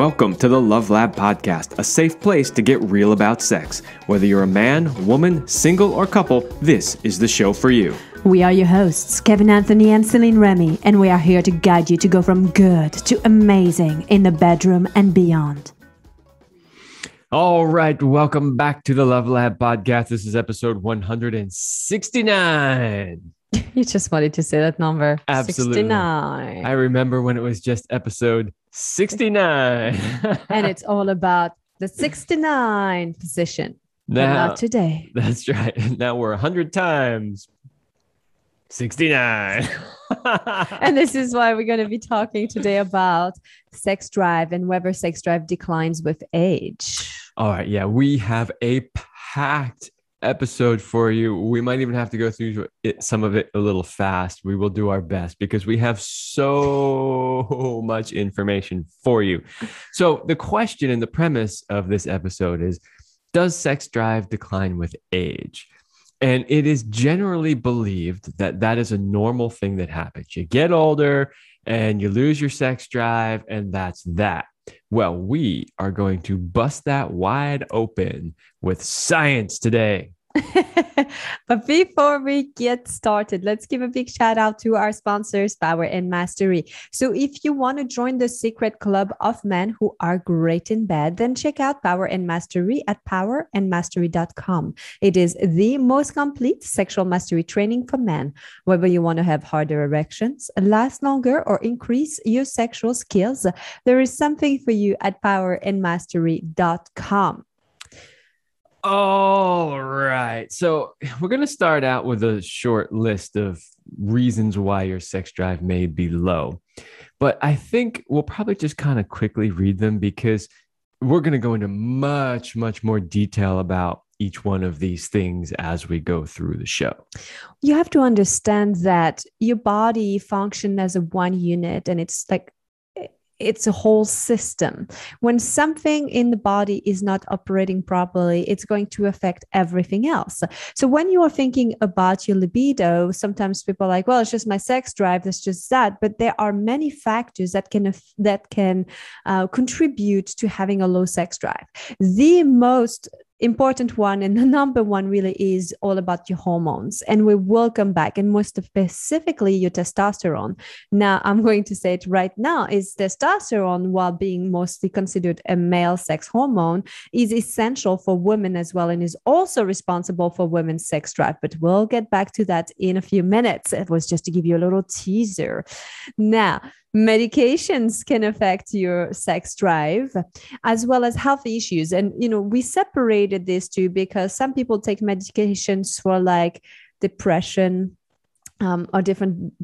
Welcome to the Love Lab Podcast, a safe place to get real about sex. Whether you're a man, woman, single, or couple, this is the show for you. We are your hosts, Kevin Anthony and Celine Remy, and we are here to guide you to go from good to amazing in the bedroom and beyond. All right, welcome back to the Love Lab Podcast. This is episode 169. You just wanted to say that number. Absolutely. 69. I remember when it was just episode 69. And it's all about the 69 position. Now, not today. That's right. Now we're 100 times 69. And this is why we're going to be talking today about sex drive and whether sex drive declines with age. All right. Yeah, we have a packed episode for you. We might even have to go through some of it a little fast. We will do our best because we have so much information for you. So the question and the premise of this episode is, does sex drive decline with age? And it is generally believed that that is a normal thing that happens. You get older and you lose your sex drive, and that's that. Well, we are going to bust that wide open with science today. But before we get started, let's give a big shout out to our sponsors, Power and Mastery. So if you want to join the secret club of men who are great in bed, then check out Power and Mastery at powerandmastery.com. It is the most complete sexual mastery training for men. Whether you want to have harder erections, last longer, or increase your sexual skills, there is something for you at powerandmastery.com. All right. So we're going to start out with a short list of reasons why your sex drive may be low, but I think we'll probably just kind of quickly read them because we're going to go into much, much more detail about each one of these things as we go through the show. You have to understand that your body functions as a one unit, and it's like, it's a whole system. When something in the body is not operating properly, it's going to affect everything else. So when you are thinking about your libido, sometimes people are like, well, it's just my sex drive. That's just that. But there are many factors that can contribute to having a low sex drive. The most important one and the number one really is all about your hormones, and we will come back, and more specifically your testosterone. Now I'm going to say it right now is testosterone, while being mostly considered a male sex hormone, is essential for women as well, and is also responsible for women's sex drive, but we'll get back to that in a few minutes. It was just to give you a little teaser. Now, medications can affect your sex drive, as well as health issues. And, you know, we separated these two because some people take medications for like depression, or different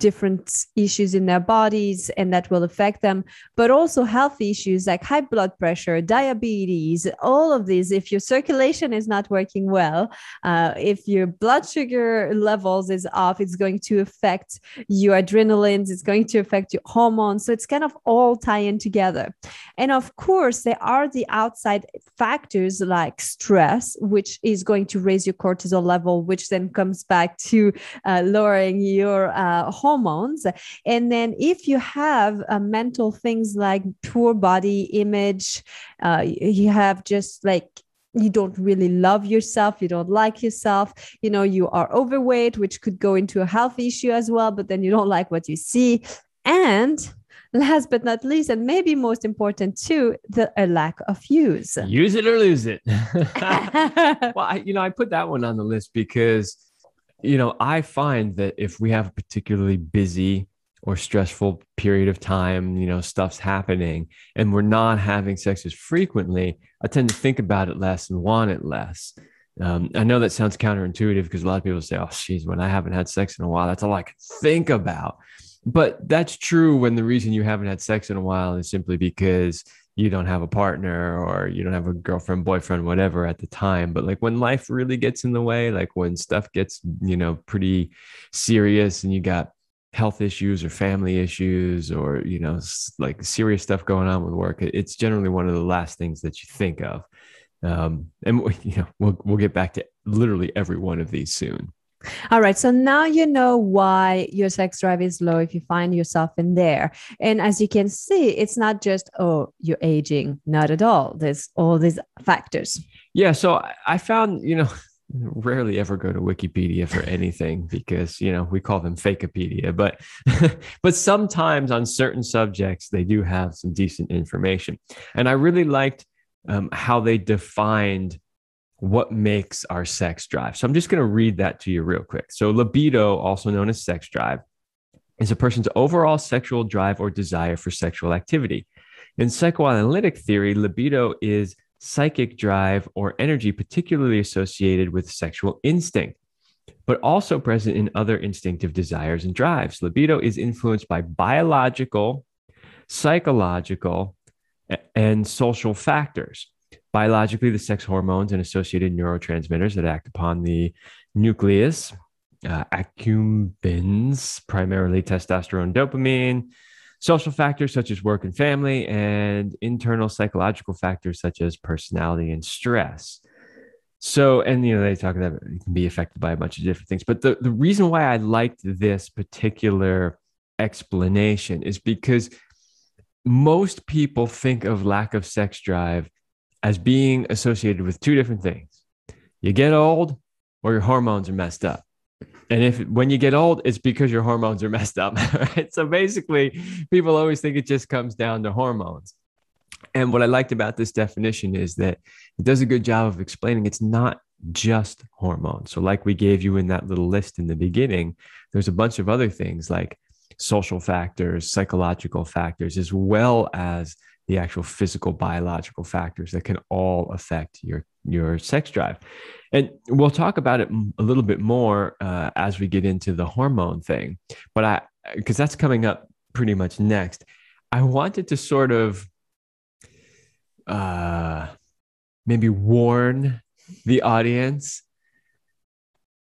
issues in their bodies, and that will affect them, but also health issues like high blood pressure, diabetes, all of these. If your circulation is not working well, if your blood sugar levels is off, it's going to affect your adrenalines, it's going to affect your hormones. So it's kind of all tie in together. And of course, there are the outside factors like stress, which is going to raise your cortisol level, which then comes back to lowering your hormones. And then if you have mental things like poor body image, you have just like, you don't really love yourself, you don't like yourself, you know, you are overweight, which could go into a health issue as well, but then you don't like what you see. And last but not least, and maybe most important too, a lack of use. Use it or lose it. Well, I put that one on the list because, you know, I find that if we have a particularly busy or stressful period of time, you know, stuff's happening and we're not having sex as frequently, I tend to think about it less and want it less. I know that sounds counterintuitive because a lot of people say, oh, geez, when I haven't had sex in a while, that's all I can think about. But that's true when the reason you haven't had sex in a while is simply because you don't have a partner or you don't have a girlfriend, boyfriend, whatever at the time. But like when life really gets in the way, like when stuff gets, you know, pretty serious and you got health issues or family issues or, you know, like serious stuff going on with work, it's generally one of the last things that you think of. And we'll get back to literally every one of these soon. All right. So now you know why your sex drive is low if you find yourself in there. And as you can see, it's not just, oh, you're aging. Not at all. There's all these factors. Yeah. So I found, rarely ever go to Wikipedia for anything because, we call them Fakepedia, but sometimes on certain subjects, they do have some decent information. And I really liked how they defined what makes our sex drive. So I'm just going to read that to you real quick. So libido, also known as sex drive, is a person's overall sexual drive or desire for sexual activity. In psychoanalytic theory, libido is psychic drive or energy particularly associated with sexual instinct, but also present in other instinctive desires and drives. Libido is influenced by biological, psychological, and social factors. Biologically, the sex hormones and associated neurotransmitters that act upon the nucleus, accumbens, primarily testosterone, dopamine, social factors such as work and family, and internal psychological factors such as personality and stress. So, and they talk about it can be affected by a bunch of different things. But the reason why I liked this particular explanation is because most people think of lack of sex drive as being associated with two different things. You get old or your hormones are messed up. And when you get old, it's because your hormones are messed up. Right? So basically, people always think it just comes down to hormones. And what I liked about this definition is that it does a good job of explaining it's not just hormones. So like we gave you in that little list in the beginning, there's a bunch of other things like social factors, psychological factors, as well as the actual physical, biological factors that can all affect your sex drive. And we'll talk about it a little bit more as we get into the hormone thing, because that's coming up pretty much next. I wanted to sort of maybe warn the audience,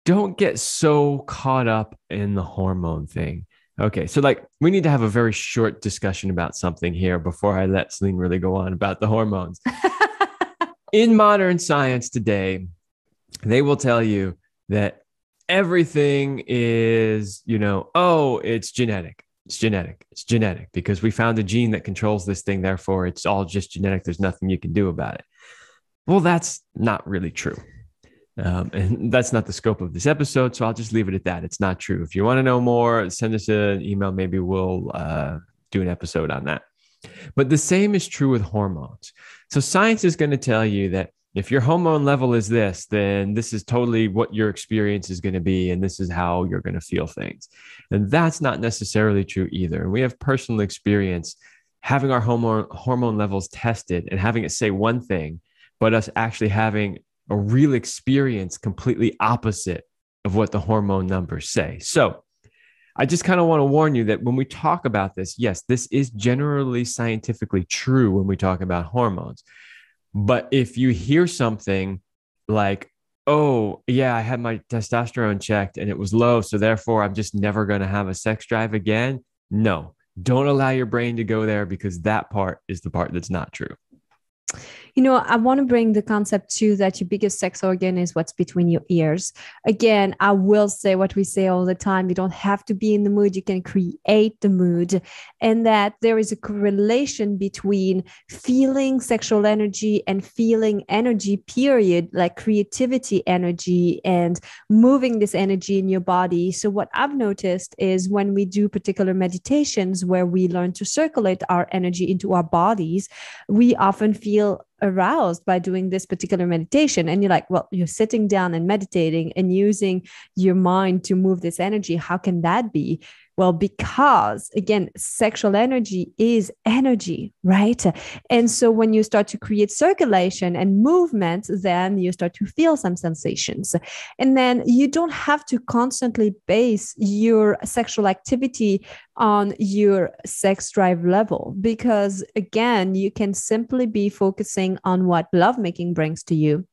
don't get so caught up in the hormone thing. Okay, so we need to have a very short discussion about something here before I let Celine really go on about the hormones. In modern science today, they will tell you that everything is, oh, it's genetic. It's genetic. It's genetic because we found a gene that controls this thing. Therefore, it's all just genetic. There's nothing you can do about it. Well, that's not really true. And that's not the scope of this episode. So I'll just leave it at that. It's not true. If you want to know more, send us an email. Maybe we'll do an episode on that. But the same is true with hormones. So science is going to tell you that if your hormone level is this, then this is totally what your experience is going to be. And this is how you're going to feel things. And that's not necessarily true either. And we have personal experience having our hormone levels tested and having it say one thing, but us actually having a real experience completely opposite of what the hormone numbers say. So I just kind of want to warn you that when we talk about this, yes, this is generally scientifically true when we talk about hormones. But if you hear something like, oh, yeah, I had my testosterone checked and it was low, so therefore I'm just never going to have a sex drive again. No, don't allow your brain to go there because that part is the part that's not true. I want to bring the concept too that your biggest sex organ is what's between your ears. Again, I will say what we say all the time. You don't have to be in the mood. You can create the mood, and that there is a correlation between feeling sexual energy and feeling energy, period, like creativity energy and moving this energy in your body. So what I've noticed is when we do particular meditations where we learn to circulate our energy into our bodies, we often feel aroused by doing this particular meditation. And you're like, well, you're sitting down and meditating and using your mind to move this energy. How can that be? Well, because again, sexual energy is energy, right? And so when you start to create circulation and movement, then you start to feel some sensations. And then you don't have to constantly base your sexual activity on your sex drive level, because again, you can simply be focusing on what lovemaking brings to you.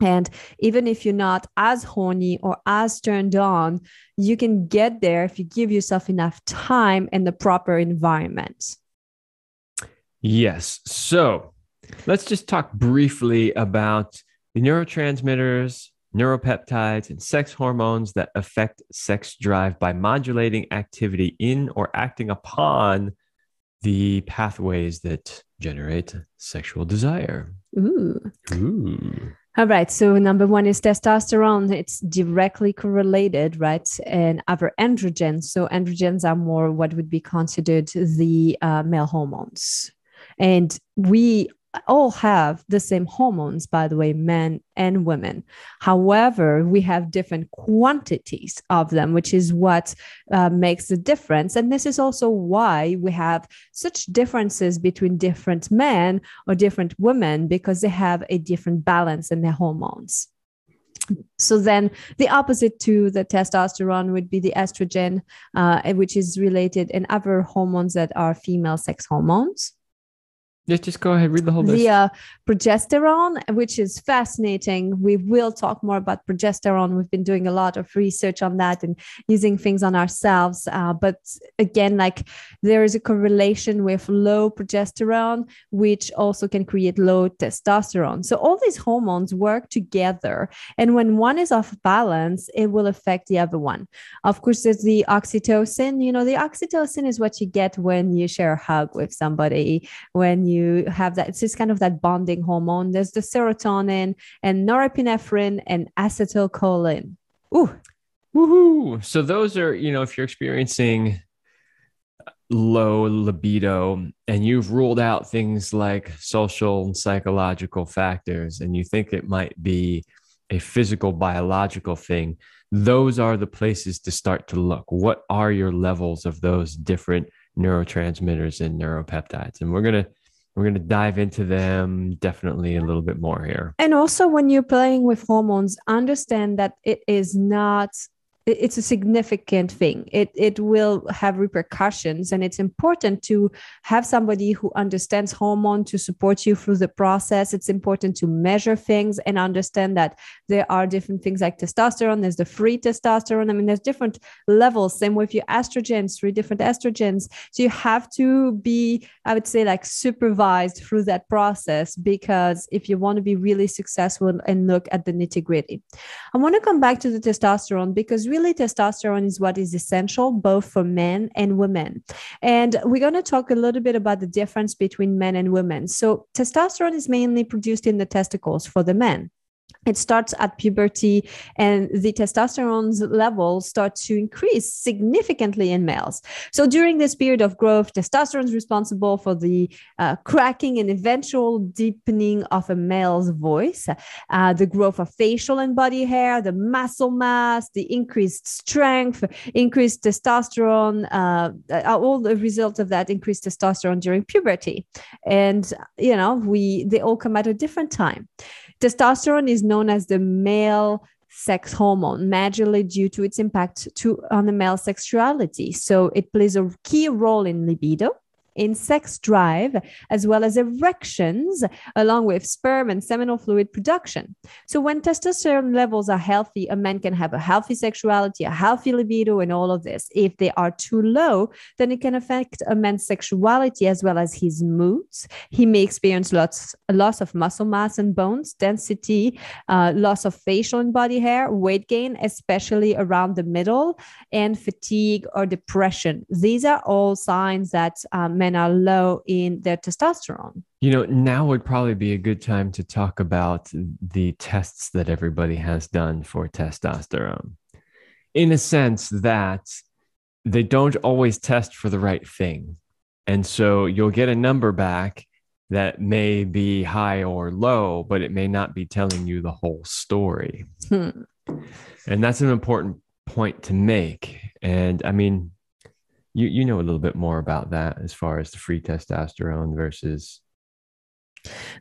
And even if you're not as horny or as turned on, you can get there if you give yourself enough time and the proper environment. Yes. So let's just talk briefly about the neurotransmitters, neuropeptides, and sex hormones that affect sex drive by modulating activity in or acting upon the pathways that generate sexual desire. Ooh. Ooh. All right. So number one is testosterone. It's directly correlated, right? And other androgens. So androgens are more what would be considered the male hormones. And we all have the same hormones, by the way, men and women. However, we have different quantities of them, which is what makes the difference. And this is also why we have such differences between different men or different women, because they have a different balance in their hormones. So then the opposite to the testosterone would be the estrogen, which is related in other hormones that are female sex hormones. Yeah, just go ahead, read the whole list. The progesterone, which is fascinating. We will talk more about progesterone. We've been doing a lot of research on that and using things on ourselves. But again, like there is a correlation with low progesterone, which also can create low testosterone. So all these hormones work together. And when one is off balance, it will affect the other one. Of course, there's the oxytocin. You know, the oxytocin is what you get when you share a hug with somebody, when you have that, it's just kind of that bonding hormone. There's the serotonin and norepinephrine and acetylcholine. Ooh. Woohoo. So those are, you know, if you're experiencing low libido and you've ruled out things like social and psychological factors, and you think it might be a physical, biological thing, those are the places to start to look. What are your levels of those different neurotransmitters and neuropeptides? And we're going to dive into them definitely a little bit more here. And also when you're playing with hormones, understand that it's a significant thing. It will have repercussions, and it's important to have somebody who understands hormone to support you through the process. It's important to measure things and understand that there are different things like testosterone. There's the free testosterone. I mean, there's different levels. Same with your estrogens, 3 different estrogens. So you have to be, I would say, like supervised through that process, because if you want to be really successful and look at the nitty gritty. I want to come back to the testosterone, because really testosterone is what is essential both for men and women. And we're going to talk a little bit about the difference between men and women. So testosterone is mainly produced in the testicles for the men. It starts at puberty, and the testosterone's levels start to increase significantly in males. So during this period of growth, testosterone is responsible for the cracking and eventual deepening of a male's voice, the growth of facial and body hair, the muscle mass, the increased strength, increased testosterone, all the results of that increased testosterone during puberty. And, you know, they all come at a different time. Testosterone is known as the male sex hormone, majorly due to its impact on the male sexuality. So it plays a key role in libido, in sex drive, as well as erections, along with sperm and seminal fluid production. So when testosterone levels are healthy, a man can have a healthy sexuality, a healthy libido, and all of this. If they are too low, then it can affect a man's sexuality as well as his moods. He may experience loss of muscle mass and bones density, loss of facial and body hair, weight gain, especially around the middle, and fatigue or depression. These are all signs that men are low in their testosterone. You know, now would probably be a good time to talk about the tests that everybody has done for testosterone, in a sense that they don't always test for the right thing. And so you'll get a number back that may be high or low, but it may not be telling you the whole story. And that's an important point to make. And I mean, You know a little bit more about that as far as the free testosterone versus...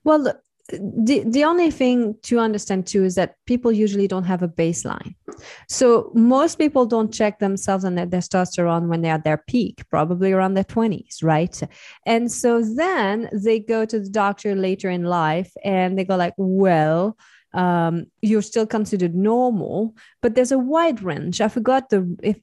Well, the only thing to understand too is that people usually don't have a baseline. So most people don't check themselves on their testosterone when they're at their peak, probably around their 20s, right? And so then they go to the doctor later in life and they go like, well... you're still considered normal, but there's a wide range. I forgot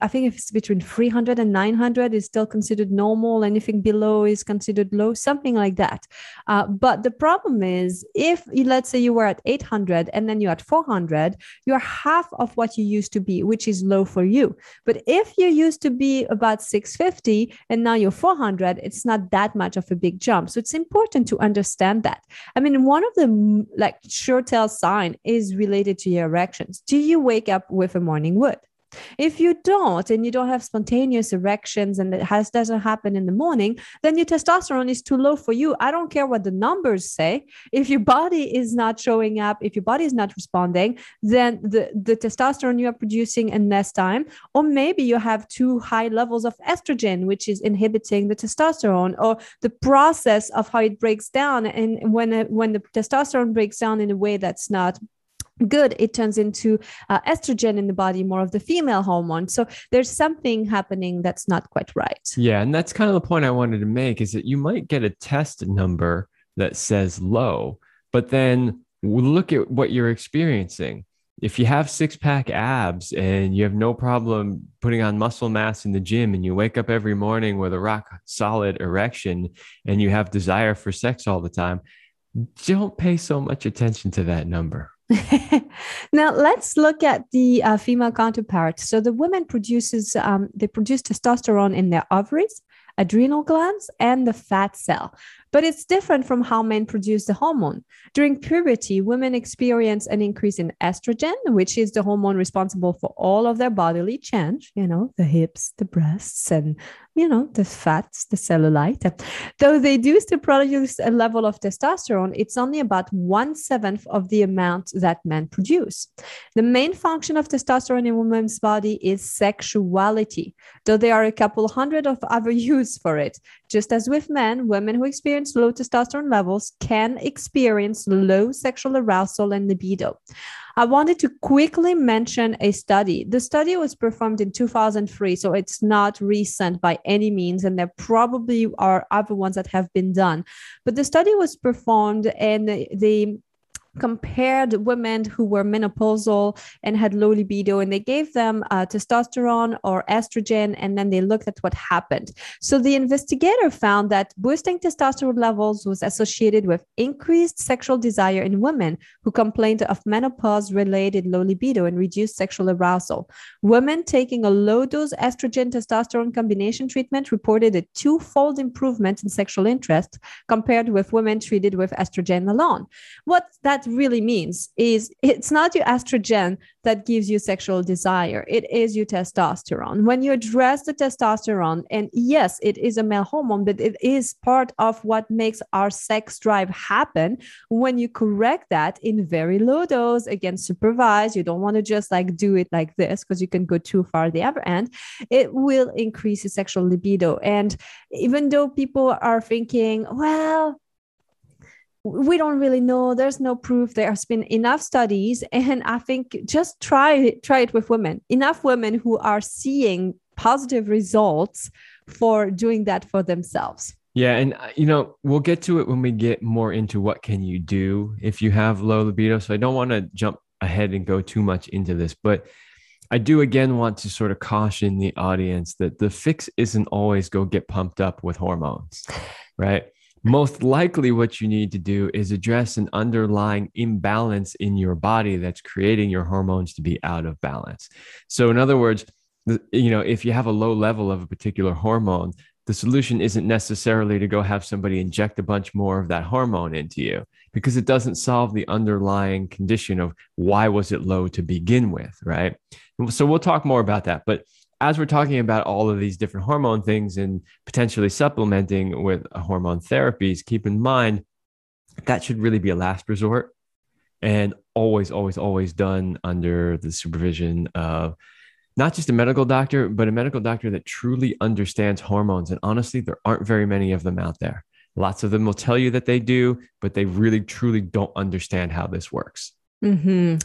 I think if it's between 300 and 900 is still considered normal. Anything below is considered low, something like that. But the problem is if let's say you were at 800 and then you're at 400, you're half of what you used to be, which is low for you. But if you used to be about 650 and now you're 400, it's not that much of a big jump. So it's important to understand that. I mean, one of the like sure tell signs is related to your erections. Do you wake up with a morning wood? If you don't, and you don't have spontaneous erections and it doesn't happen in the morning, then your testosterone is too low for you. I don't care what the numbers say. If your body is not showing up, if your body is not responding, then the testosterone you are producing in less time, or maybe you have too high levels of estrogen, which is inhibiting the testosterone or the process of how it breaks down. And when the testosterone breaks down in a way that's not good, it turns into estrogen in the body, more of the female hormone. So there's something happening that's not quite right. Yeah. And that's kind of the point I wanted to make, is that you might get a test number that says low, but then look at what you're experiencing. If you have 6-pack abs and you have no problem putting on muscle mass in the gym, and you wake up every morning with a rock solid erection and you have desire for sex all the time, don't pay so much attention to that number. Now let's look at the female counterpart. So the women produce testosterone in their ovaries, adrenal glands, and the fat cell. But it's different from how men produce the hormone. During puberty, women experience an increase in estrogen, which is the hormone responsible for all of their bodily change, the hips, the breasts, and, the fats, the cellulite. Though they do still produce a level of testosterone, it's only about 1/7 of the amount that men produce. The main function of testosterone in women's body is sexuality, though there are a couple hundred of other uses for it. Just as with men, women who experience low testosterone levels can experience low sexual arousal and libido. I wanted to quickly mention a study. The study was performed in 2003, so it's not recent by any means, and there probably are other ones that have been done. But the study was performed, and they compared women who were menopausal and had low libido, and they gave them testosterone or estrogen, and then they looked at what happened. So the investigator found that boosting testosterone levels was associated with increased sexual desire in women who complained of menopause-related low libido and reduced sexual arousal. Women taking a low-dose estrogen-testosterone combination treatment reported a 2-fold improvement in sexual interest compared with women treated with estrogen alone. What that really means is it's not your estrogen that gives you sexual desire. It is your testosterone. When you address the testosterone, and yes, it is a male hormone, but it is part of what makes our sex drive happen. When you correct that in very low dose, again, supervised, you don't want to just do it like this because you can go too far the other end, it will increase your sexual libido. And even though people are thinking, well, we don't really know. There's no proof. There has been enough studies. And I think just try it with women. Enough women who are seeing positive results for doing that for themselves. Yeah. And, we'll get to it when we get more into what can you do if you have low libido. So I don't want to jump ahead and go too much into this, but I do again want to sort of caution the audience that the fix isn't always go get pumped up with hormones, right? Most likely what you need to do is address an underlying imbalance in your body that's creating your hormones to be out of balance. So in other words, if you have a low level of a particular hormone, the solution isn't necessarily to go have somebody inject a bunch more of that hormone into you, because it doesn't solve the underlying condition of why was it low to begin with, right? So we'll talk more about that. But as we're talking about all of these different hormone things and potentially supplementing with hormone therapies, keep in mind that should really be a last resort and always, always, always done under the supervision of not just a medical doctor, but a medical doctor that truly understands hormones. And honestly, there aren't very many of them out there. Lots of them will tell you that they do, but they really, truly don't understand how this works. Mm-hmm.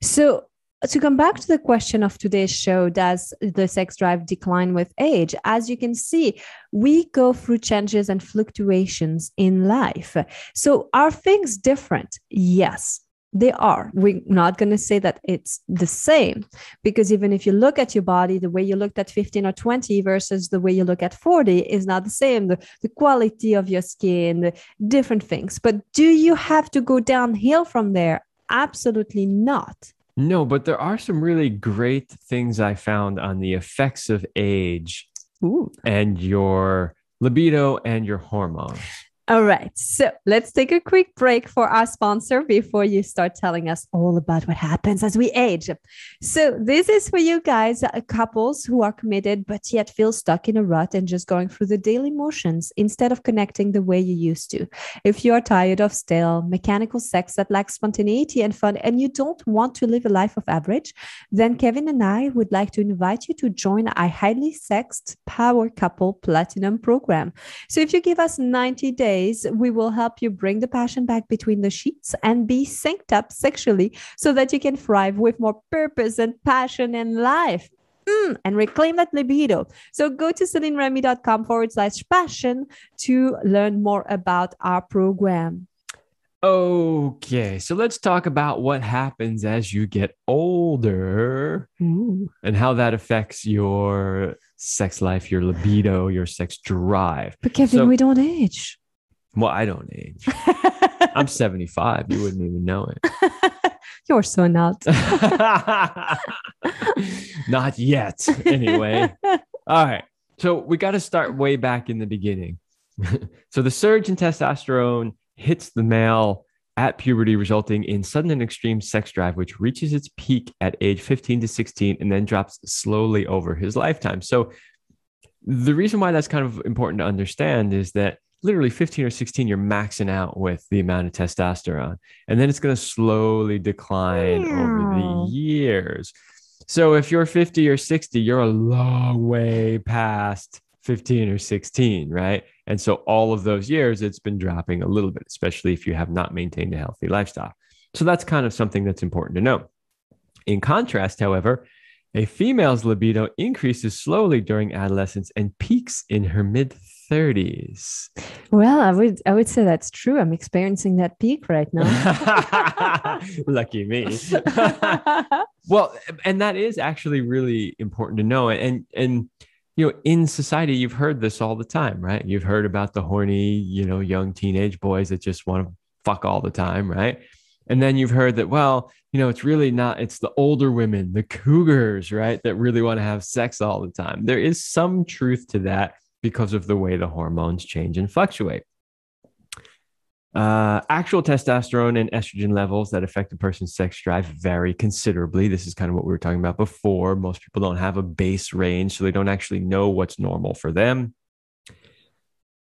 So to come back to the question of today's show, does the sex drive decline with age? As you can see, we go through changes and fluctuations in life. So are things different? Yes. They are. We're not going to say that it's the same, because even if you look at your body, the way you looked at 15 or 20 versus the way you look at 40 is not the same. The quality of your skin, the different things. But do you have to go downhill from there? Absolutely not. No, but there are some really great things I found on the effects of age and your libido and your hormones. All right, so let's take a quick break for our sponsor before you start telling us all about what happens as we age. So this is for you guys, couples who are committed, but yet feel stuck in a rut and just going through the daily motions instead of connecting the way you used to. If you are tired of stale, mechanical sex that lacks spontaneity and fun, and you don't want to live a life of average, then Kevin and I would like to invite you to join our highly sexed Power Couple Platinum program. So if you give us 90 days, we will help you bring the passion back between the sheets and be synced up sexually so that you can thrive with more purpose and passion in life and reclaim that libido. So go to celineremy.com/passion to learn more about our program. Okay, so let's talk about what happens as you get older and how that affects your sex life, your libido, your sex drive. But Kevin, we don't age. Well, I don't age. I'm 75. You wouldn't even know it. You're so not. Not yet. Anyway. All right. So we got to start way back in the beginning. So the surge in testosterone hits the male at puberty, resulting in sudden and extreme sex drive, which reaches its peak at age 15 to 16 and then drops slowly over his lifetime. So the reason why that's kind of important to understand is that literally 15 or 16, you're maxing out with the amount of testosterone, and then it's going to slowly decline over the years. So if you're 50 or 60, you're a long way past 15 or 16, right? And so all of those years, it's been dropping a little bit, especially if you have not maintained a healthy lifestyle. So that's kind of something that's important to know. In contrast, however, a female's libido increases slowly during adolescence and peaks in her mid-30s. Well, I would say that's true. I'm experiencing that peak right now. Lucky me. Well, and that is actually really important to know. And you know, in society, you've heard this all the time, right? You've heard about the horny, young teenage boys that just want to fuck all the time, right? And then you've heard that, well, it's really not, it's the older women, the cougars, right, that really want to have sex all the time. There is some truth to that because of the way the hormones change and fluctuate. Actual testosterone and estrogen levels that affect a person's sex drive vary considerably. This is kind of what we were talking about before. Most people don't have a base range, so they don't actually know what's normal for them.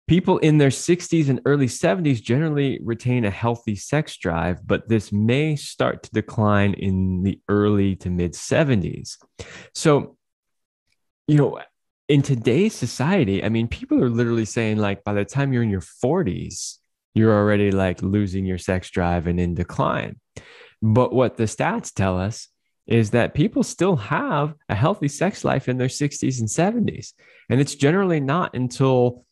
People in their 60s and early 70s generally retain a healthy sex drive, but this may start to decline in the early to mid 70s. So, in today's society, I mean, people are literally saying, like, by the time you're in your 40s, you're already like losing your sex drive and in decline. But what the stats tell us is that people still have a healthy sex life in their 60s and 70s. And it's generally not until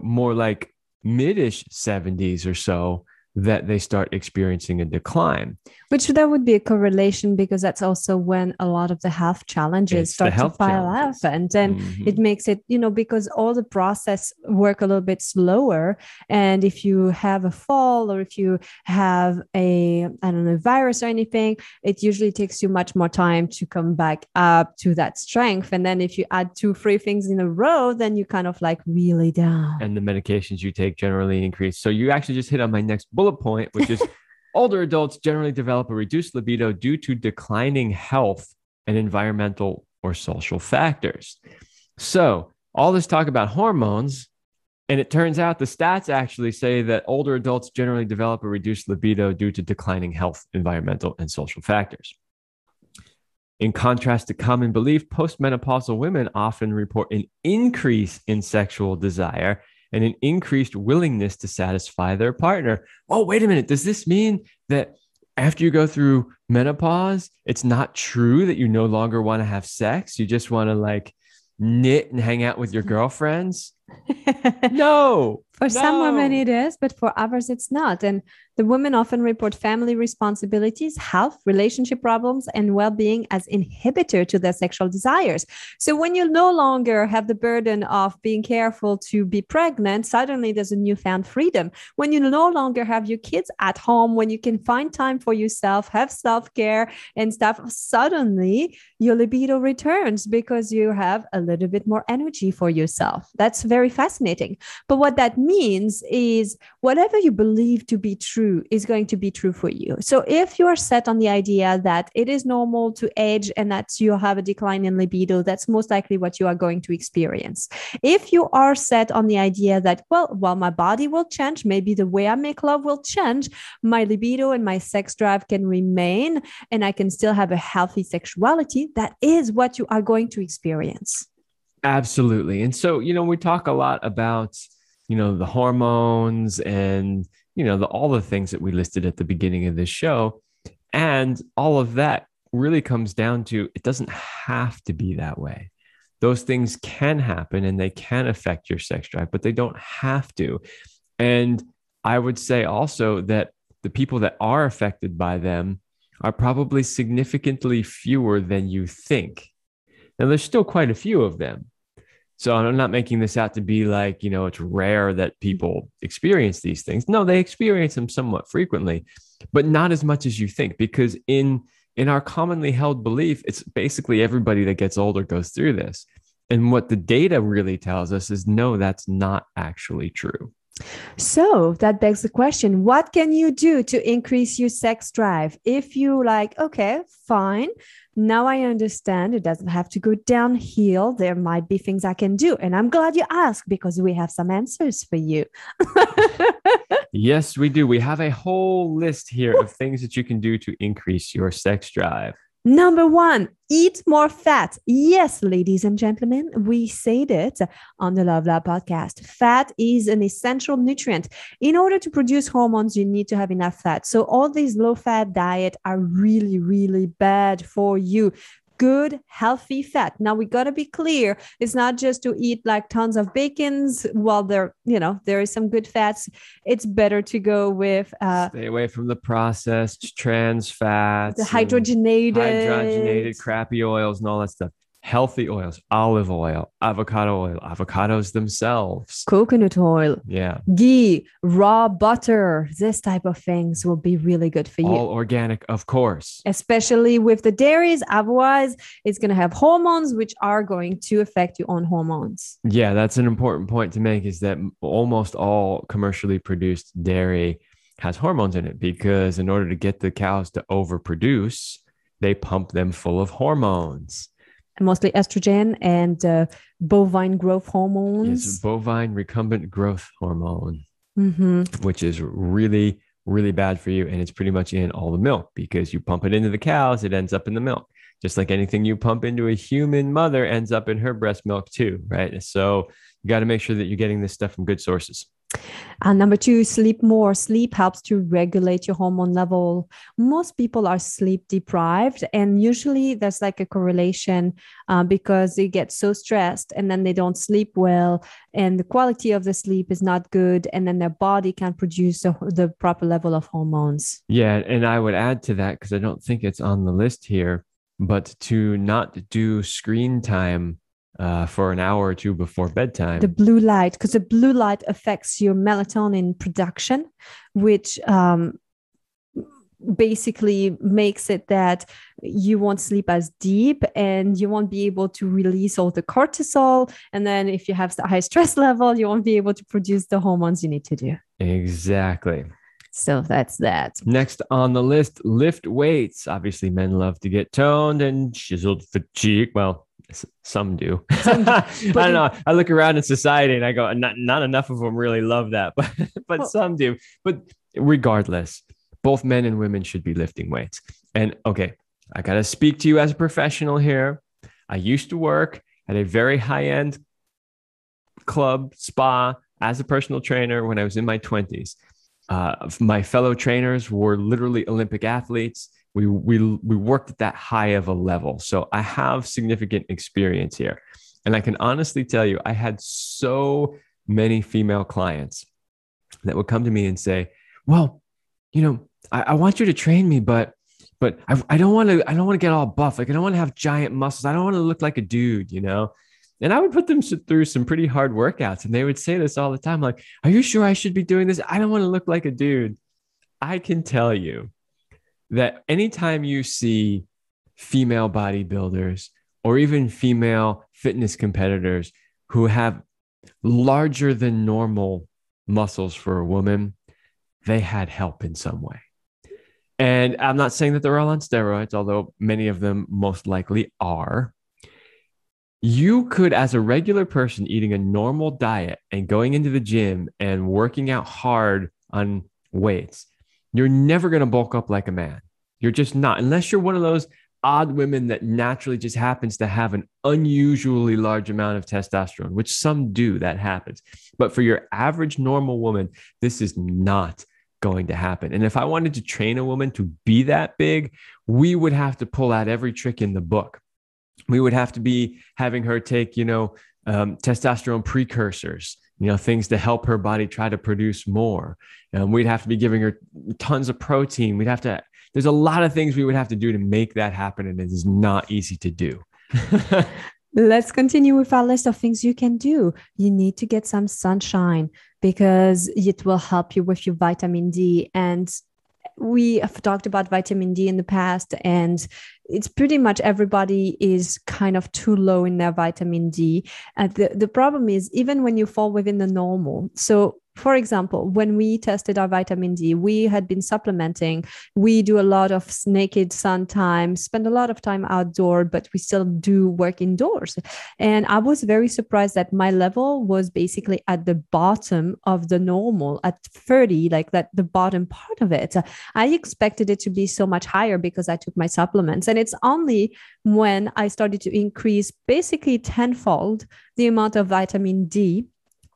more like mid-ish 70s or so that they start experiencing a decline. Which that would be a correlation, because that's also when a lot of the health challenges start to pile up. And then it makes it, because all the process work a little bit slower. And if you have a fall or if you have virus or anything, it usually takes you much more time to come back up to that strength. And then if you add 2-3 things in a row, then you kind of like really down. And the medications you take generally increase. So you actually just hit on my next bullet point, which is older adults generally develop a reduced libido due to declining health and environmental or social factors. So all this talk about hormones, and it turns out the stats actually say that older adults generally develop a reduced libido due to declining health, environmental, and social factors. In contrast to common belief, postmenopausal women often report an increase in sexual desire and an increased willingness to satisfy their partner. Oh, wait a minute. Does this mean that after you go through menopause, it's not true that you no longer want to have sex? You just want to like knit and hang out with your girlfriends? No, For some women it is, but for others it's not. And the women often report family responsibilities, health, relationship problems, and well-being as inhibitor to their sexual desires. So when you no longer have the burden of being careful to be pregnant, suddenly there's a newfound freedom. When you no longer have your kids at home, when you can find time for yourself, have self-care and stuff, suddenly your libido returns because you have a little bit more energy for yourself. That's very fascinating. But what that means is whatever you believe to be true is going to be true for you. So if you're set on the idea that it is normal to age and that you have a decline in libido, that's most likely what you are going to experience. If you are set on the idea that, well, while my body will change, maybe the way I make love will change, my libido and my sex drive can remain and I can still have a healthy sexuality, that is what you are going to experience. Absolutely. And so, you know, we talk a lot about, you know, the hormones and, you know, all the things that we listed at the beginning of this show. And all of that really comes down to, it doesn't have to be that way. Those things can happen and they can affect your sex drive, but they don't have to. And I would say also that the people that are affected by them are probably significantly fewer than you think. Now, there's still quite a few of them. So I'm not making this out to be like, you know, it's rare that people experience these things. No, they experience them somewhat frequently, but not as much as you think, because in our commonly held belief, it's basically everybody that gets older goes through this. And what the data really tells us is, no, that's not actually true. So that begs the question, what can you do to increase your sex drive? If you like, okay, fine. Now I understand it doesn't have to go downhill. There might be things I can do. And I'm glad you asked, because we have some answers for you. Yes, we do. We have a whole list here of things that you can do to increase your sex drive. Number one, eat more fat. Yes, ladies and gentlemen, we said it on the Love Lab podcast. Fat is an essential nutrient. In order to produce hormones, you need to have enough fat. So all these low-fat diets are really, really bad for you. Good, healthy fat. Now we got to be clear. It's not just to eat like tons of bacons while there, you know, there is some good fats. It's better to go with, stay away from the processed trans fats, the hydrogenated crappy oils and all that stuff. Healthy oils, olive oil, avocado oil, avocados themselves, coconut oil, ghee, raw butter, this type of things will be really good for you. All organic, of course. Especially with the dairies, otherwise it's going to have hormones, which are going to affect your own hormones. Yeah, that's an important point to make, is that almost all commercially produced dairy has hormones in it, because in order to get the cows to overproduce, they pump them full of hormones. Mostly estrogen and bovine growth hormones. Yes, bovine recumbent growth hormone, which is really, really bad for you. And it's pretty much in all the milk, because you pump it into the cows, it ends up in the milk. Just like anything you pump into a human mother ends up in her breast milk too, right? So you got to make sure that you're getting this stuff from good sources. Number two, sleep more. Sleep helps to regulate your hormone level. Most people are sleep deprived, and usually there's like a correlation because they get so stressed and then they don't sleep well, and the quality of the sleep is not good, and then their body can't produce the proper level of hormones. Yeah, and I would add to that, because I don't think it's on the list here, but to not do screen time for an hour or two before bedtime. The blue light, because the blue light affects your melatonin production, which basically makes it that you won't sleep as deep and you won't be able to release all the cortisol. And then if you have a high stress level, you won't be able to produce the hormones you need to do. Exactly. So that's that. Next on the list, lift weights. Obviously, men love to get toned and chiseled fatigue. Well, some do. I don't know. I look around in society and I go, not enough of them really love that, but well, some do. But regardless, both men and women should be lifting weights. And okay, I got to speak to you as a professional here. I used to work at a very high-end club, spa, as a personal trainer when I was in my 20s. My fellow trainers were literally Olympic athletes. We worked at that high of a level. So I have significant experience here. And I can honestly tell you, I had so many female clients that would come to me and say, well, you know, I want you to train me, but I don't want to get all buff. Like, I don't want to have giant muscles. I don't want to look like a dude, you know? And I would put them through some pretty hard workouts. And they would say this all the time. Like, are you sure I should be doing this? I don't want to look like a dude. I can tell you that anytime you see female bodybuilders or even female fitness competitors who have larger than normal muscles for a woman, they had help in some way. And I'm not saying that they're all on steroids, although many of them most likely are. You could, as a regular person eating a normal diet and going into the gym and working out hard on weights, you're never going to bulk up like a man. You're just not, unless you're one of those odd women that naturally just happens to have an unusually large amount of testosterone, which some do, that happens. But for your average normal woman, this is not going to happen. And if I wanted to train a woman to be that big, we would have to pull out every trick in the book. We would have to be having her take, you know, testosterone precursors, you know, things to help her body try to produce more. We'd have to be giving her tons of protein. We'd have to, there's a lot of things we would have to do to make that happen. And it is not easy to do. Let's continue with our list of things you can do. You need to get some sunshine because it will help you with your vitamin D. And we have talked about vitamin D in the past, and it's pretty much everybody is kind of too low in their vitamin D. And the problem is even when you fall within the normal. So for example, when we tested our vitamin D, we had been supplementing. We do a lot of naked sun time, spend a lot of time outdoor, but we still do work indoors. And I was very surprised that my level was basically at the bottom of the normal at 30, like that, the bottom part of it. I expected it to be so much higher because I took my supplements. And it's only when I started to increase basically tenfold the amount of vitamin D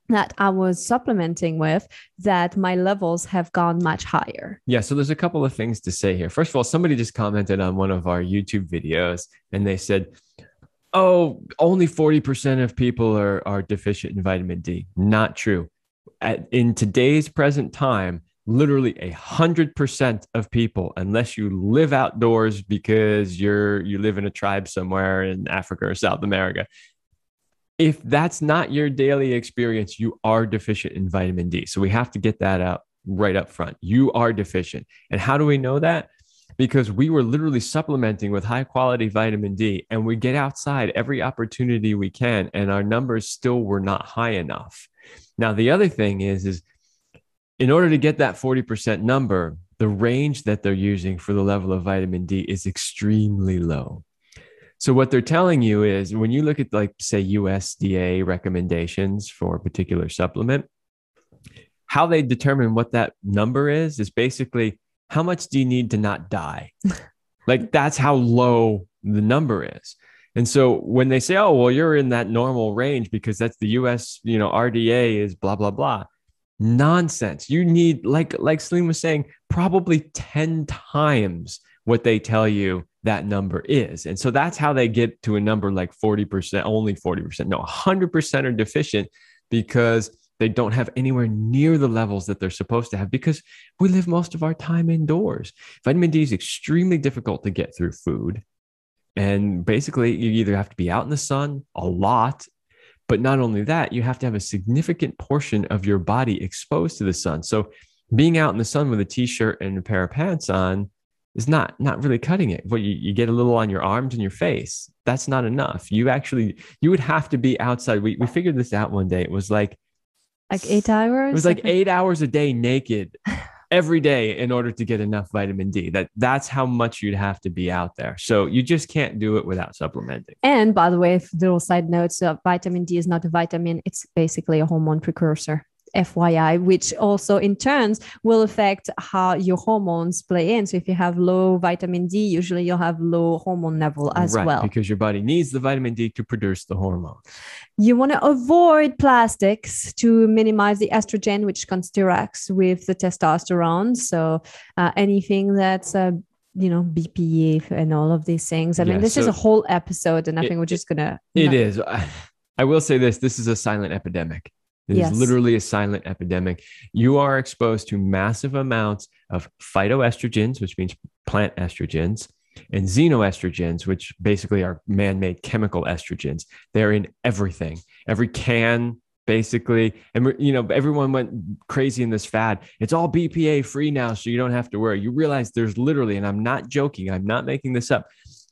that I was supplementing with, that my levels have gone much higher. Yeah. So there's a couple of things to say here. First of all, somebody just commented on one of our YouTube videos and they said, oh, only 40% of people are deficient in vitamin D. Not true. In today's present time, literally 100% of people, unless you live outdoors because you live in a tribe somewhere in Africa or South America, if that's not your daily experience, you are deficient in vitamin D. So we have to get that out right up front. You are deficient. And how do we know that? Because we were literally supplementing with high quality vitamin D, and we get outside every opportunity we can, and our numbers still were not high enough. Now, the other thing is in order to get that 40% number, the range that they're using for the level of vitamin D is extremely low. So what they're telling you is when you look at, like, say, USDA recommendations for a particular supplement, how they determine what that number is basically how much do you need to not die? Like, that's how low the number is. And so when they say, oh, well, you're in that normal range because that's the US, you know, RDA is blah, blah, blah. Nonsense. You need, like Celine was saying, probably 10 times what they tell you that number is. And so that's how they get to a number like 40%, only 40%. No, 100% are deficient because they don't have anywhere near the levels that they're supposed to have because we live most of our time indoors. Vitamin D is extremely difficult to get through food. And basically you either have to be out in the sun a lot, but not only that, you have to have a significant portion of your body exposed to the sun. So being out in the sun with a t-shirt and a pair of pants on is not really cutting it. But you get a little on your arms and your face. That's not enough. You would have to be outside. We figured this out one day. It was like 8 hours. It was like 8 hours a day naked every day in order to get enough vitamin D. That's how much you'd have to be out there. So you just can't do it without supplementing. And by the way, little side notes, vitamin D is not a vitamin. It's basically a hormone precursor. FYI, which also in turn will affect how your hormones play in. So if you have low vitamin D, usually you'll have low hormone level as well. Because your body needs the vitamin D to produce the hormone. You want to avoid plastics to minimize the estrogen, which counteracts with the testosterone. So anything that's BPA and all of these things. I mean, this is a whole episode and I think we're just going to... It is. I will say this is a silent epidemic. It is literally a silent epidemic. You are exposed to massive amounts of phytoestrogens, which means plant estrogens, and xenoestrogens, which basically are man-made chemical estrogens. They're in everything, every can, basically. And, you know, everyone went crazy in this fad. It's all BPA free now, so you don't have to worry. You realize there's literally, and I'm not joking, I'm not making this up,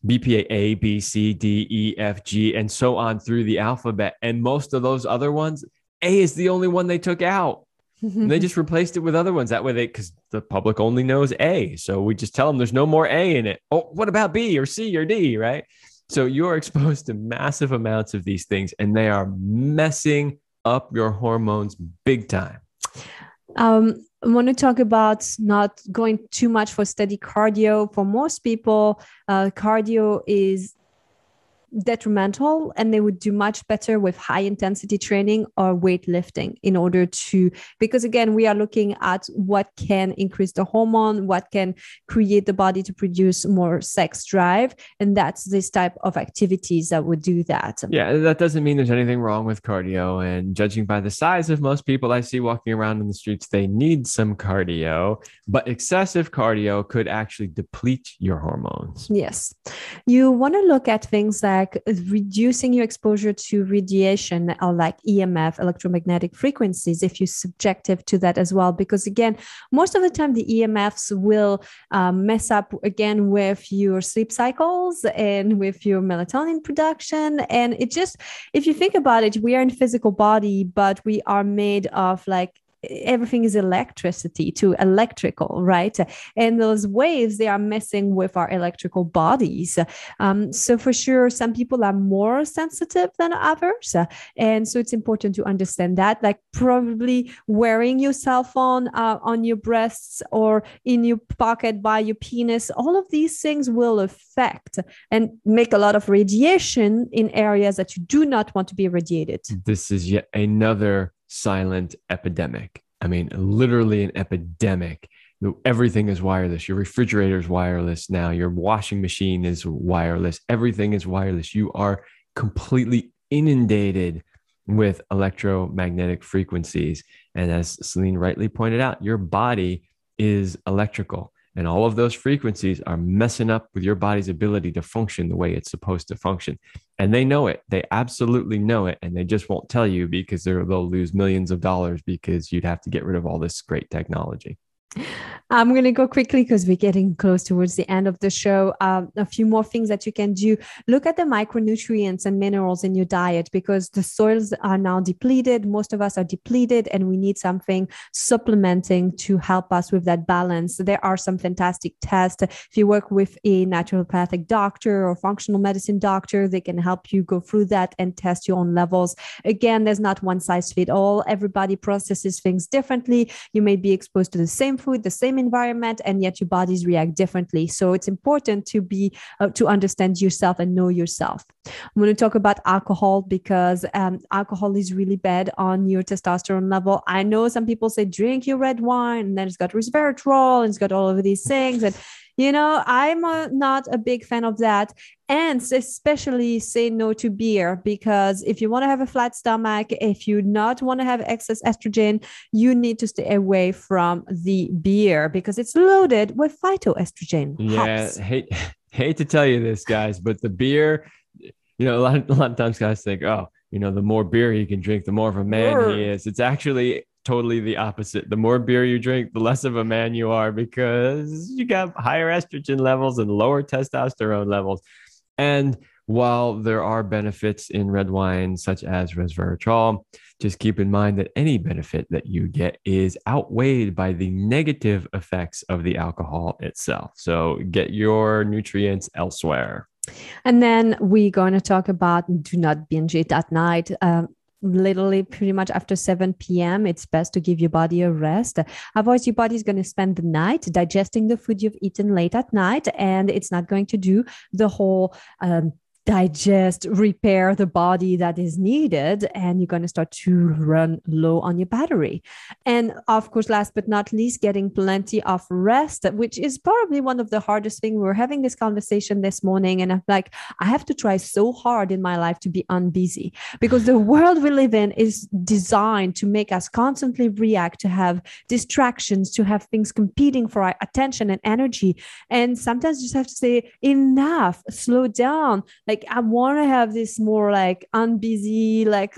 BPA A, B, C, D, E, F, G, and so on through the alphabet. And most of those other ones, A is the only one they took out. And they just replaced it with other ones. That way they, because the public only knows A. So we just tell them there's no more A in it. Oh, what about B or C or D, right? So you're exposed to massive amounts of these things and they are messing up your hormones big time. I want to talk about not going too much for steady cardio. For most people, cardio is detrimental and they would do much better with high intensity training or weightlifting in order to, because again, we are looking at what can increase the hormone, what can create the body to produce more sex drive. And that's this type of activities that would do that. Yeah. That doesn't mean there's anything wrong with cardio, and judging by the size of most people I see walking around in the streets, they need some cardio, but excessive cardio could actually deplete your hormones. Yes. You want to look at things that like reducing your exposure to radiation or like EMF, electromagnetic frequencies, if you're subjective to that as well. Because again, most of the time, the EMFs will mess up again with your sleep cycles and with your melatonin production. And it just, if you think about it, we are in physical body, but we are made of like, everything is electricity to electrical, right? And those waves, they are messing with our electrical bodies. So for sure, some people are more sensitive than others. And so it's important to understand that, like probably wearing your cell phone on your breasts or in your pocket by your penis, all of these things will affect and make a lot of radiation in areas that you do not want to be radiated. This is yet another silent epidemic. I mean, literally an epidemic. Everything is wireless. Your refrigerator is wireless now. Your washing machine is wireless. Everything is wireless. You are completely inundated with electromagnetic frequencies. And as Celine rightly pointed out, your body is electrical. And all of those frequencies are messing up with your body's ability to function the way it's supposed to function. And they know it. They absolutely know it. And they just won't tell you because they'll lose millions of dollars because you'd have to get rid of all this great technology. I'm going to go quickly because we're getting close towards the end of the show. A few more things that you can do. Look at the micronutrients and minerals in your diet because the soils are now depleted. Most of us are depleted and we need something supplementing to help us with that balance. There are some fantastic tests. If you work with a naturopathic doctor or functional medicine doctor, they can help you go through that and test your own levels. Again, there's not one size fits all. Everybody processes things differently. You may be exposed to the same food, the same environment, and yet your bodies react differently. So it's important to be to understand yourself and know yourself. I'm going to talk about alcohol because alcohol is really bad on your testosterone level. I know some people say drink your red wine, and then it's got resveratrol, and it's got all of these things, and you know, I'm not a big fan of that. And especially say no to beer, because if you want to have a flat stomach, if you not want to have excess estrogen, you need to stay away from the beer because it's loaded with phytoestrogen. Yeah, hate to tell you this, guys, but the beer, you know, a lot of times guys think, oh, you know, the more beer you can drink, the more of a man he is. It's actually totally the opposite. The more beer you drink, the less of a man you are because you got higher estrogen levels and lower testosterone levels. And while there are benefits in red wine, such as resveratrol, just keep in mind that any benefit that you get is outweighed by the negative effects of the alcohol itself. So get your nutrients elsewhere. And then we're going to talk about do not binge it at night. Literally pretty much after 7 p.m. it's best to give your body a rest. Otherwise, your body is going to spend the night digesting the food you've eaten late at night, and it's not going to do the whole digest, repair the body that is needed, and you're going to start to run low on your battery. And of course, last but not least, getting plenty of rest, which is probably one of the hardest things. We're having this conversation this morning, and I'm like, I have to try so hard in my life to be unbusy, because the world we live in is designed to make us constantly react, to have distractions, to have things competing for our attention and energy. And sometimes you just have to say, enough, slow down. Like, I want to have this more like unbusy, like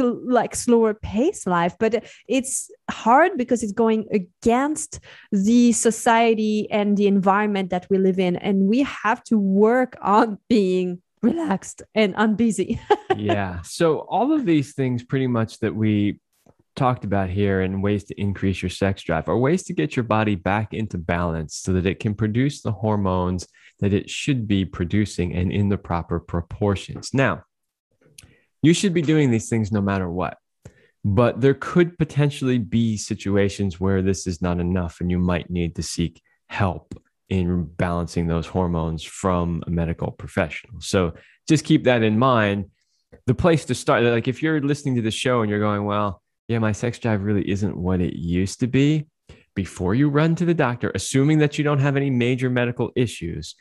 slower pace life, but it's hard because it's going against the society and the environment that we live in. And we have to work on being relaxed and unbusy. Yeah. So all of these things pretty much that we talked about here, and ways to increase your sex drive, are ways to get your body back into balance so that it can produce the hormones that it should be producing and in the proper proportions. Now, you should be doing these things no matter what, but there could potentially be situations where this is not enough and you might need to seek help in balancing those hormones from a medical professional. So just keep that in mind. The place to start, like if you're listening to the show and you're going, well, yeah, my sex drive really isn't what it used to be, before you run to the doctor, assuming that you don't have any major medical issues,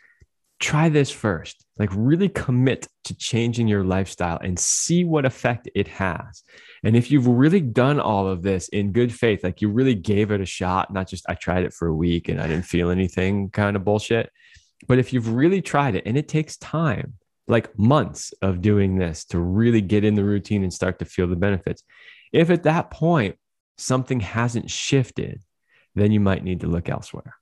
try this first. Like, really commit to changing your lifestyle and see what effect it has. And if you've really done all of this in good faith, like you really gave it a shot, not just I tried it for a week and I didn't feel anything kind of bullshit. But if you've really tried it, and it takes time, like months of doing this to really get in the routine and start to feel the benefits. If at that point something hasn't shifted, then you might need to look elsewhere.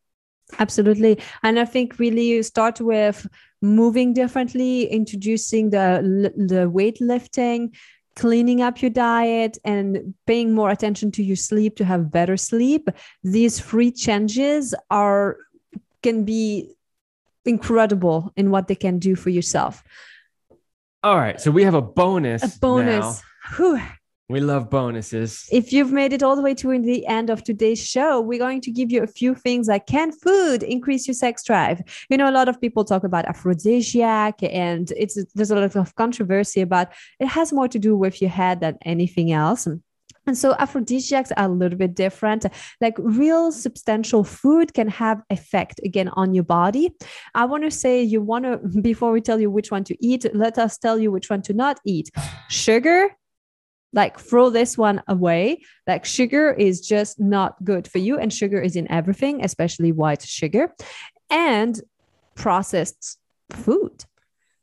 Absolutely. And I think really you start with moving differently, introducing the weightlifting, cleaning up your diet, and paying more attention to your sleep to have better sleep. These free changes can be incredible in what they can do for yourself. All right. So we have a bonus. A bonus. Whew. We love bonuses. If you've made it all the way to the end of today's show, we're going to give you a few things like, can food increase your sex drive? You know, a lot of people talk about aphrodisiac, and there's a lot of controversy about it has more to do with your head than anything else. And so aphrodisiacs are a little bit different. Like, real substantial food can have effect again on your body. I want to say, before we tell you which one to eat, let us tell you which one to not eat. Sugar. Like, throw this one away. Like, sugar is just not good for you. And sugar is in everything, especially white sugar and processed food.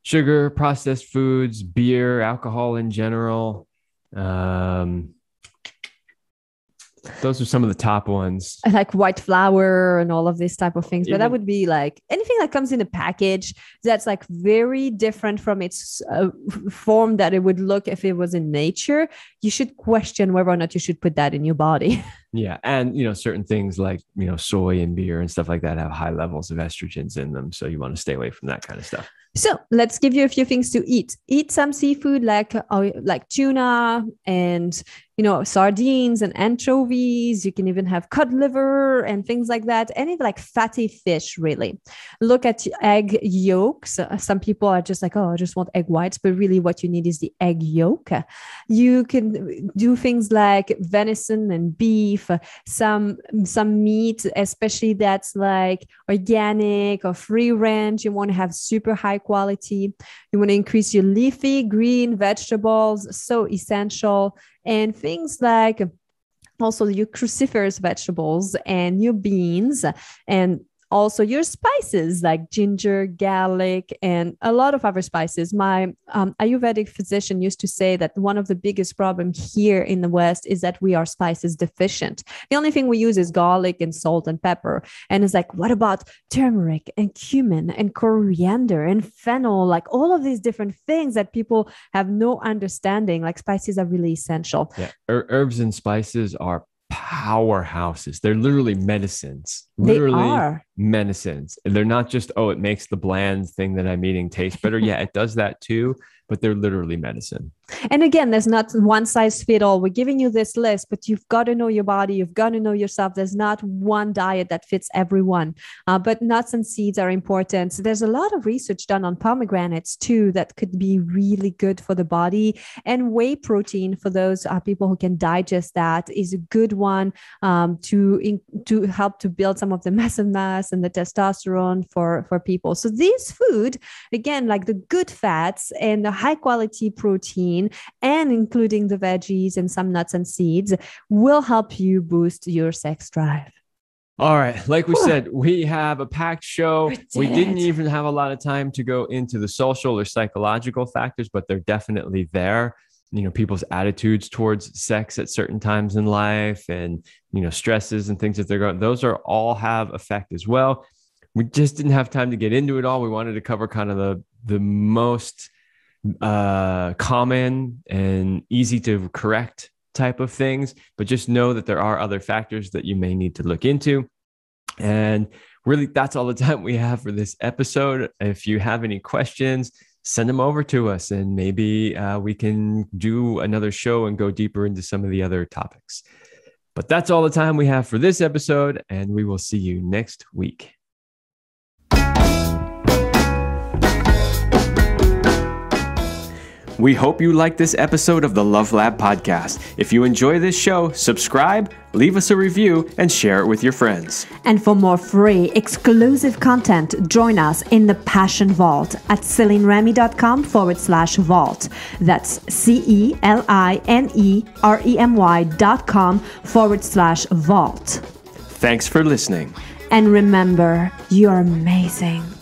Sugar, processed foods, beer, alcohol in general. Those are some of the top ones. Like white flour and all of these type of things. But that would be like anything that comes in a package that's like very different from its form that it would look if it was in nature. You should question whether or not you should put that in your body. Yeah. And, you know, certain things like, you know, soy and beer and stuff like that have high levels of estrogens in them. So you want to stay away from that kind of stuff. So let's give you a few things to eat. Eat some seafood like tuna and, you know, sardines and anchovies. You can even have cod liver and things like that. Any like fatty fish, really. Look at egg yolks. Some people are just like, oh, I just want egg whites. But really what you need is the egg yolk. You can do things like venison and beef, some meat, especially that's like organic or free range. You want to have super high quality. You want to increase your leafy green vegetables, so essential. And things like also your cruciferous vegetables and your beans, and also your spices like ginger, garlic, and a lot of other spices. My Ayurvedic physician used to say that one of the biggest problems here in the West is that we are spices deficient. The only thing we use is garlic and salt and pepper. And it's like, what about turmeric and cumin and coriander and fennel? Like all of these different things that people have no understanding, like spices are really essential. Yeah. Herbs and spices are powerhouses. They're literally medicines. Medicines. And they're not just, oh, it makes the bland thing that I'm eating taste better. Yeah, it does that too. but they're literally medicine. And again, there's not one size fit all. We're giving you this list, but you've got to know your body. You've got to know yourself. There's not one diet that fits everyone, but nuts and seeds are important. So there's a lot of research done on pomegranates too, that could be really good for the body, and whey protein for those people who can digest that is a good one to help to build some of the muscle mass and the testosterone for people. So these food, again, like the good fats and the high quality protein, and including the veggies and some nuts and seeds, will help you boost your sex drive. All right. Like we said, we have a packed show. We didn't even have a lot of time to go into the social or psychological factors, but they're definitely there. You know, people's attitudes towards sex at certain times in life and, you know, stresses and things that they're going, those are all have effect as well. We just didn't have time to get into it all. We wanted to cover kind of the most common and easy to correct type of things, but just know that there are other factors that you may need to look into. And really, that's all the time we have for this episode. If you have any questions, send them over to us, and maybe we can do another show and go deeper into some of the other topics. But that's all the time we have for this episode, and we will see you next week. We hope you liked this episode of the Love Lab Podcast. If you enjoy this show, subscribe, leave us a review, and share it with your friends. And for more free, exclusive content, join us in the Passion Vault at celineremy.com/vault. That's celineremy.com/vault. Thanks for listening. And remember, you're amazing.